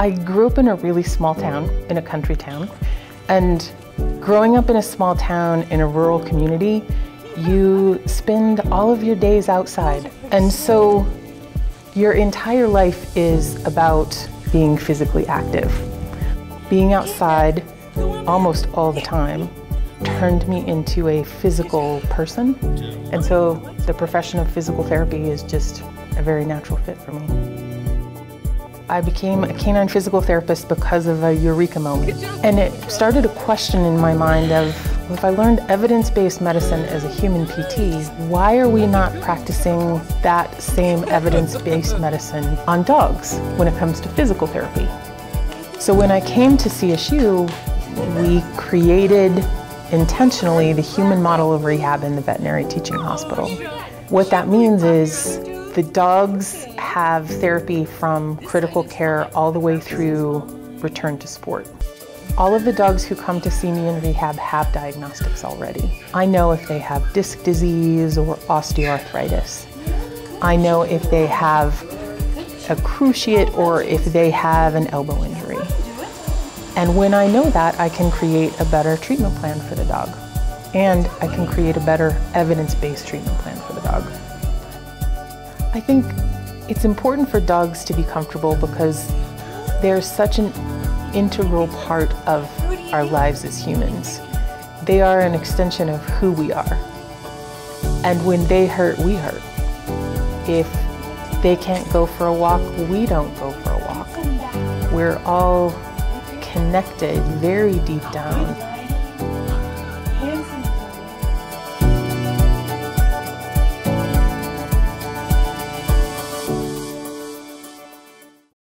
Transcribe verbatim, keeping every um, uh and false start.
I grew up in a really small town, in a country town, and growing up in a small town in a rural community, you spend all of your days outside. And so your entire life is about being physically active. Being outside almost all the time turned me into a physical person. And so the profession of physical therapy is just a very natural fit for me. I became a canine physical therapist because of a eureka moment. And it started a question in my mind of, well, if I learned evidence-based medicine as a human P T, why are we not practicing that same evidence-based medicine on dogs when it comes to physical therapy? So when I came to C S U, we created intentionally the human model of rehab in the veterinary teaching hospital. What that means is the dogs have therapy from critical care all the way through return to sport. All of the dogs who come to see me in rehab have diagnostics already. I know if they have disc disease or osteoarthritis. I know if they have a cruciate or if they have an elbow injury. And when I know that, I can create a better treatment plan for the dog. And I can create a better evidence-based treatment plan for the dog. I think it's important for dogs to be comfortable because they're such an integral part of our lives as humans. They are an extension of who we are. And when they hurt, we hurt. If they can't go for a walk, we don't go for a walk. We're all connected very deep down.